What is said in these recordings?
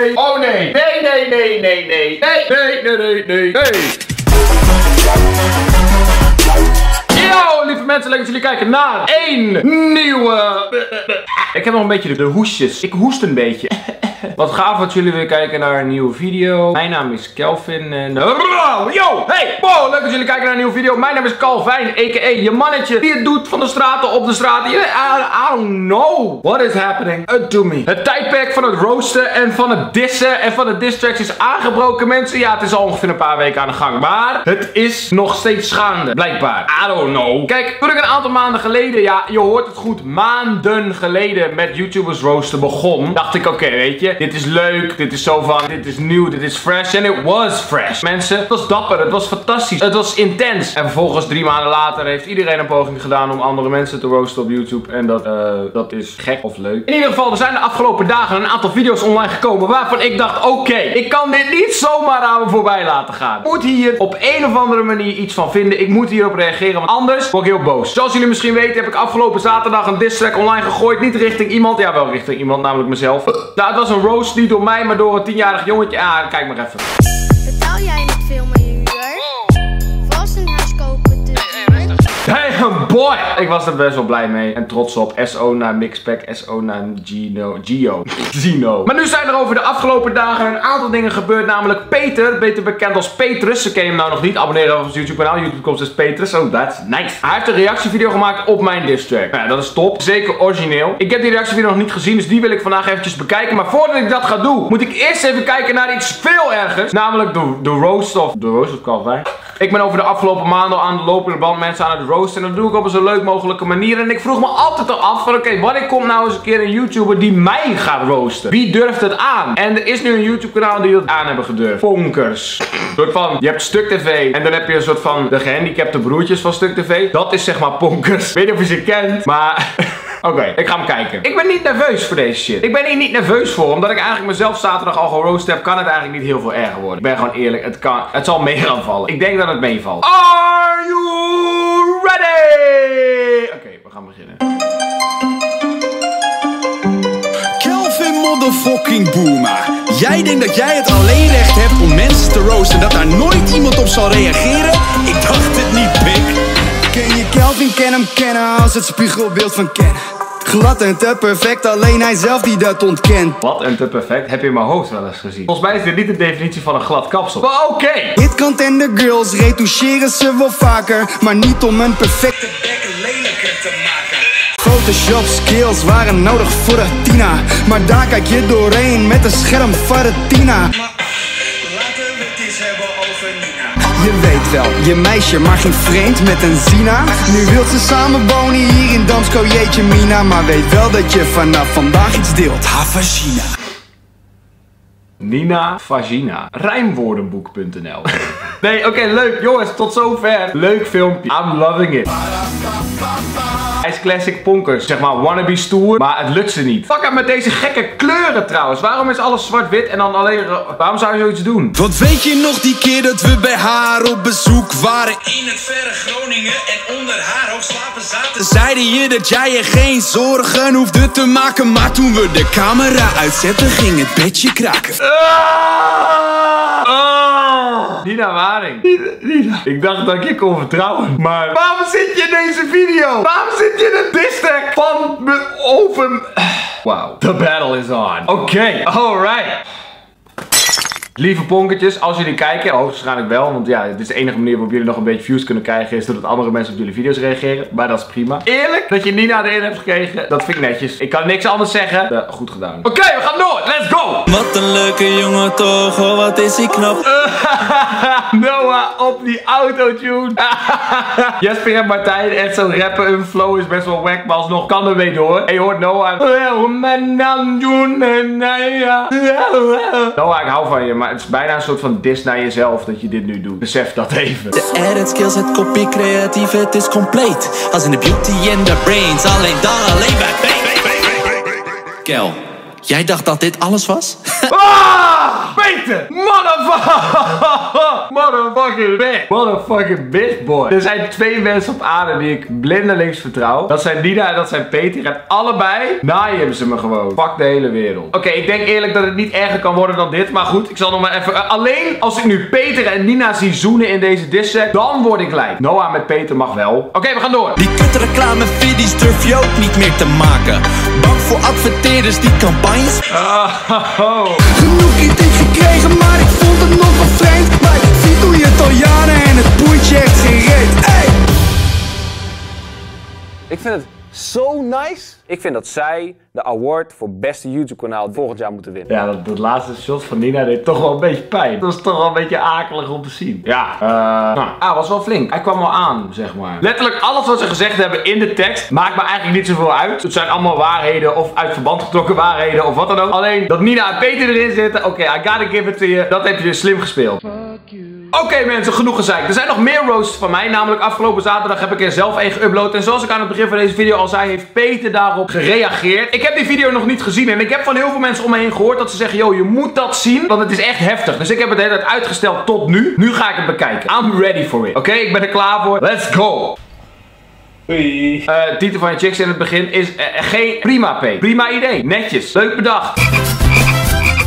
nee. Oh nee. Nee, nee, nee, nee, nee. Nee, nee, nee, nee, nee, nee. Yo, lieve mensen, leuk dat jullie kijken naar één nieuwe... Ik heb nog een beetje de hoesjes. Ik hoest een beetje. Wat gaaf dat jullie weer kijken naar een nieuwe video. Mijn naam is Kelvin en... Yo, hey, wow, leuk dat jullie kijken naar een nieuwe video. Mijn naam is Kelvin, a.k.a. je mannetje die het doet van de straten op de straten. I don't know what is happening to me. Het tijdperk van het roosten en van het dissen en van de distracts is aangebroken, mensen. Ja, het is al ongeveer een paar weken aan de gang, maar het is nog steeds gaande, blijkbaar. I don't know. Kijk, toen ik een aantal maanden geleden, ja, je hoort het goed, maanden geleden met YouTubers roosten begon, dacht ik, oké, weet je... Dit is leuk, dit is zo van, dit is nieuw, dit is fresh. En het was fresh. Mensen, het was dapper, het was fantastisch, het was intens. En vervolgens 3 maanden later heeft iedereen een poging gedaan om andere mensen te roosten op YouTube. En dat is gek of leuk. In ieder geval, er zijn de afgelopen dagen een aantal video's online gekomen waarvan ik dacht, oké, ik kan dit niet zomaar aan me voorbij laten gaan. Ik moet hier op een of andere manier iets van vinden. Ik moet hierop reageren, want anders word ik heel boos. Zoals jullie misschien weten heb ik afgelopen zaterdag een diss track online gegooid. Niet richting iemand, ja, wel richting iemand, namelijk mezelf. Nou, het was een roast niet door mij, maar door een 10-jarig jongetje. Ah, kijk maar even. Betaal jij niet veel meer huur? Vast een huis kopen tussen. Damn boy! Ik was er best wel blij mee en trots op. SO naar Mixpack, SO naar Gino. Maar nu zijn er over de afgelopen dagen een aantal dingen gebeurd. Namelijk Peter, beter bekend als Petrus. Ze ken hem nou nog niet. Abonneren op ons YouTube kanaal. YouTube.com is Petrus. Oh, that's nice. Hij heeft een reactievideo gemaakt op mijn diss track. Ja, dat is top. Zeker origineel. Ik heb die reactievideo nog niet gezien, dus die wil ik vandaag eventjes bekijken. Maar voordat ik dat ga doen, moet ik eerst even kijken naar iets veel ergers. Namelijk de roast of Kelvin. Ik ben over de afgelopen maanden aan de lopende band mensen aan het roosten. En dat doe ik op een zo leuk mogelijke manier. En ik vroeg me altijd al af van oké, wanneer komt nou eens een keer een YouTuber die mij gaat roosten? Wie durft het aan? En er is nu een YouTube kanaal die dat aan hebben gedurfd. Ponkers. Een soort van, je hebt Stuk TV. En dan heb je een soort van de gehandicapte broertjes van Stuk TV. Dat is zeg maar Ponkers. Ik weet niet of je ze kent, maar... Oké, ik ga hem kijken. Ik ben niet nerveus voor deze shit. Ik ben hier niet nerveus voor. Omdat ik eigenlijk mezelf zaterdag al geroost heb, kan het eigenlijk niet heel veel erger worden. Ik ben gewoon eerlijk, het zal mee gaan vallen. Ik denk dat het meevalt. Are you ready? Oké, we gaan beginnen. Kelvin motherfucking Boerma. Jij denkt dat jij het alleen recht hebt om mensen te roosten en dat daar nooit iemand op zal reageren? Ik dacht het niet, pik. Ken je Kelvin, ken hem kennen als het spiegelbeeld van kennen. Glad en te perfect, alleen hij zelf die dat ontkent. Wat en te perfect heb je in mijn hoofd wel eens gezien. Volgens mij is dit niet de definitie van een glad kapsel. Maar oké! Hitkant en de girls retoucheren ze wel vaker, maar niet om een perfecte bek lelijker te maken. Photoshop skills waren nodig voor Athena, maar daar kijk je doorheen met een scherm van Retina. Je weet wel, je meisje maar ging vreemd met een Zina. Nu wilt ze samen wonen hier in Damsko, jeetje Mina. Maar weet wel dat je vanaf vandaag iets deelt, haar vagina. Nina, vagina. Rijmwoordenboek.nl. Nee, oké, leuk jongens, tot zover. Leuk filmpje, I'm loving it. Hij is classic Ponkers, zeg maar wannabe stoer, maar het lukt ze niet. Fuck uit met deze gekke kleuren trouwens. Waarom is alles zwart-wit en dan alleen... Waarom zou je zoiets doen? Want weet je nog die keer dat we bij haar op bezoek waren? In het verre Groningen en onder haar hoofd slapen zaten. Zeiden je dat jij je geen zorgen hoefde te maken. Maar toen we de camera uitzetten ging het bedje kraken. Nina Waring. Nina. Ik dacht dat ik je kon vertrouwen, maar... Waarom zit je in deze video? Waarom zit je in de diss track van me over... Wauw. The battle is on. Oké, alright. Lieve ponkertjes, als jullie kijken, hoogstwaarschijnlijk wel, want ja, dit is de enige manier waarop jullie nog een beetje views kunnen krijgen, is doordat andere mensen op jullie video's reageren, maar dat is prima. Eerlijk, dat je Nina erin hebt gekregen, dat vind ik netjes. Ik kan niks anders zeggen. Goed gedaan. Oké, we gaan door, let's go! Wat een leuke jongen toch, oh, wat is die knap. Noah op die autotune. Jasper en Martijn, echt zo'n rappen, hun flow is best wel wack, maar alsnog kan er mee door. En je hoort Noah. Noah, ik hou van je, maar het is bijna een soort van diss naar jezelf dat je dit nu doet. Besef dat even. De edit skills, het kopie creatief, het is compleet. Als in de beauty in the brains, alleen dan alleen bij Kel. Jij dacht dat dit alles was? Ah! Peter! Motherfucking bitch! Motherfucking bitch boy! Er zijn twee mensen op aarde die ik blindelings vertrouw. Dat zijn Nina en dat zijn Peter. En allebei naaien ze me gewoon. Fuck de hele wereld. Oké, ik denk eerlijk dat het niet erger kan worden dan dit. Maar goed, ik zal nog maar even... alleen als ik nu Peter en Nina zie zoenen in deze dissect, dan word ik lijp. Noah met Peter mag wel. Oké, we gaan door. Die kutreclamevideo's durf je ook niet meer te maken. Bang voor adverteerders die campagnes. Genoeg kritiek gekregen, maar ik vond het nog wel vreemd. Maar ik zie hoe je het al jaren en het boeit je echt geen reet. Hey! Ik vind het zo nice. Ik vind dat zij de award voor beste YouTube-kanaal volgend jaar moeten winnen. Ja, dat laatste shot van Nina deed toch wel een beetje pijn. Dat is toch wel een beetje akelig om te zien. Ja, was wel flink. Hij kwam wel aan, zeg maar. Letterlijk alles wat ze gezegd hebben in de tekst maakt me eigenlijk niet zoveel uit. Het zijn allemaal waarheden of uit verband getrokken waarheden of wat dan ook. Alleen dat Nina en Peter erin zitten, oké, I gotta give it to you. Dat heb je slim gespeeld. Oké, mensen, genoeg gezeik. Er zijn nog meer roasts van mij. Namelijk afgelopen zaterdag heb ik er zelf één geüpload. En zoals ik aan het begin van deze video al zei, heeft Peter daarop gereageerd. Ik heb die video nog niet gezien. En ik heb van heel veel mensen om me heen gehoord dat ze zeggen, yo, je moet dat zien. Want het is echt heftig. Dus ik heb het de hele tijd uitgesteld tot nu. Nu ga ik het bekijken. I'm ready for it. Oké, ik ben er klaar voor. Let's go. Hoi. Titel van je chicks in het begin is geen prima P. Prima idee. Netjes. Leuk bedacht.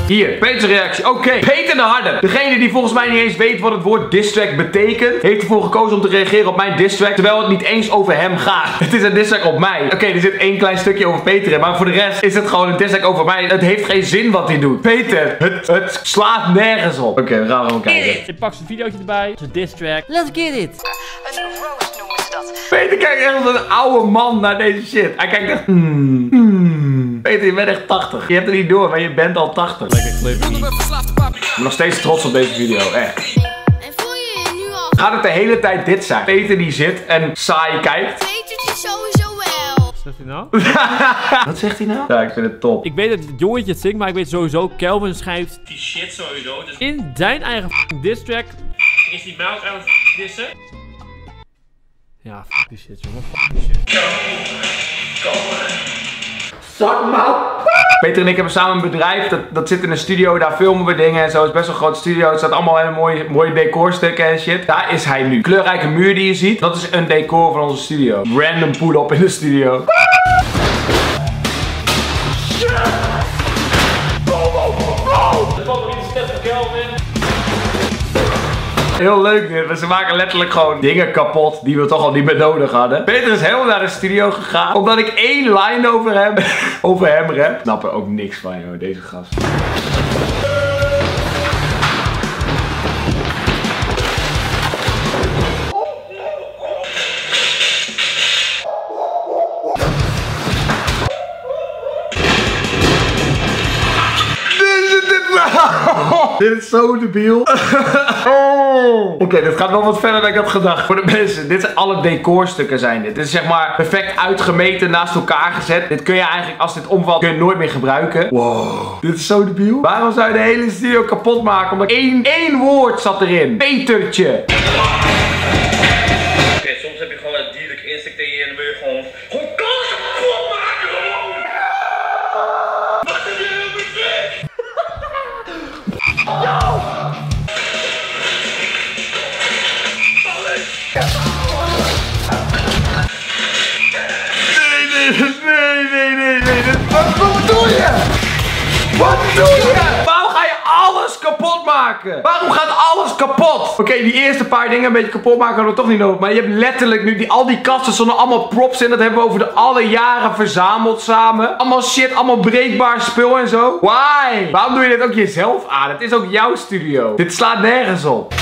Hier, Peters reactie. Oké, Peter de Harde. Degene die volgens mij niet eens weet wat het woord diss track betekent, heeft ervoor gekozen om te reageren op mijn diss track, terwijl het niet eens over hem gaat. Het is een diss track op mij. Oké, er zit één klein stukje over Peter in, maar voor de rest is het gewoon een diss track over mij. Het heeft geen zin wat hij doet. Peter, het slaat nergens op. Oké, we gaan gewoon kijken. Ik pak zijn videootje erbij. Zijn diss track. Let's get it. Peter kijkt echt als een oude man naar deze shit. Hij kijkt echt... Peter, je bent echt 80. Je hebt er niet door, maar je bent al 80. Lekker clip. Ik ben nog steeds trots op deze video, echt. Gaat het de hele tijd dit zijn? Peter die zit en saai kijkt. Peter die sowieso wel. Wat zegt hij nou? Wat zegt hij nou? Ja, ik vind het top. Ik weet dat het jongetje het zingt, maar ik weet sowieso, Kelvin schrijft die shit sowieso. Dus in zijn eigen diss track is die melk aan het dissen. Ja, f*** die shit, jongen. F*** die shit. Suck man! Peter en ik hebben samen een bedrijf, dat zit in een studio, daar filmen we dingen en zo. Het is best wel een groot studio, het staat allemaal hele mooie decorstukken en shit. Daar is hij nu. Kleurrijke muur die je ziet, dat is een decor van onze studio. Random poel op in de studio. Shit! Er valt nog iets te van Kelvin. Heel leuk dit, maar ze maken letterlijk gewoon dingen kapot die we toch al niet meer nodig hadden. Peter is helemaal naar de studio gegaan, omdat ik één line over hem rap. Ik snap er ook niks van, joh, deze gast. Dit is zo debiel. Oké, dit gaat wel wat verder dan ik had gedacht. Voor de mensen, dit zijn alle decorstukken zijn dit. Dit is zeg maar perfect uitgemeten, naast elkaar gezet. Dit kun je eigenlijk, als dit omvalt, kun je nooit meer gebruiken. Wow. Dit is zo debiel. Waarom zou je de hele studio kapot maken? Omdat één woord zat erin. Petertje. Oké, soms heb je gewoon een dierlijk instinct in je en dan wil je gewoon... Wat doe je? Waarom ga je alles kapot maken? Waarom gaat alles kapot? Oké, die eerste paar dingen een beetje kapot maken hadden we toch niet nodig. Maar je hebt letterlijk nu al die kasten stonden allemaal props in. Dat hebben we over de alle jaren verzameld samen. Allemaal shit, allemaal breekbaar spul en zo. Why? Waarom doe je dit ook jezelf aan? Het is ook jouw studio. Dit slaat nergens op.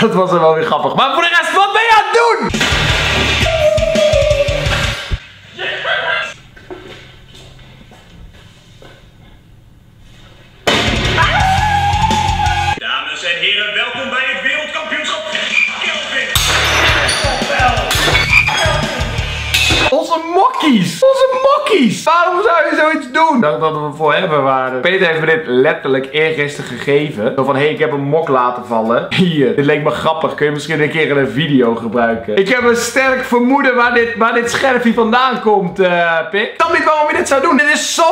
Dat was er wel weer grappig. Maar voor de rest, wat ben je aan het doen? mokkies! Onze mokkies! Waarom zou je zoiets doen? Ik dacht dat we voor hebben waren. Peter heeft me dit letterlijk eergisteren gegeven. Zo van, hé, ik heb een mok laten vallen. Hier, dit leek me grappig. Kun je misschien een keer in een video gebruiken? Ik heb een sterk vermoeden waar dit scherfje vandaan komt, Pik. Ik snap niet waarom je dit zou doen. Dit is zo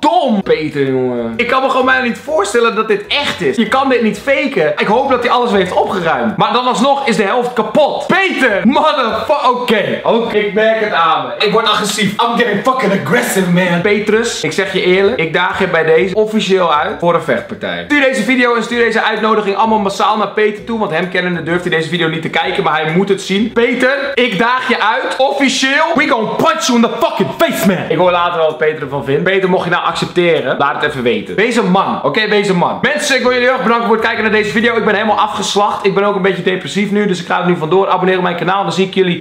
dom, Peter, jongen. Ik kan me gewoon bijna niet voorstellen dat dit echt is. Je kan dit niet faken. Ik hoop dat hij alles weer heeft opgeruimd. Maar dan alsnog is de helft kapot. Peter! Motherfucker! Oké, ik merk het aan me. Ik word agressief. I'm getting fucking aggressive, man. Petrus, ik zeg je eerlijk. Ik daag je bij deze officieel uit voor een vechtpartij. Stuur deze video en stuur deze uitnodiging allemaal massaal naar Peter toe. Want hem kennende durft hij deze video niet te kijken. Maar hij moet het zien. Peter, ik daag je uit. Officieel. We gonna punch you in the fucking face, man. Ik hoor later wel wat Peter ervan vindt. Peter, mocht je nou accepteren, laat het even weten. Wees een man. Oké, wees een man. Mensen, ik wil jullie heel erg bedanken voor het kijken naar deze video. Ik ben helemaal afgeslacht. Ik ben ook een beetje depressief nu. Dus ik ga er nu vandoor. Abonneer op mijn kanaal. Dan zie ik jullie.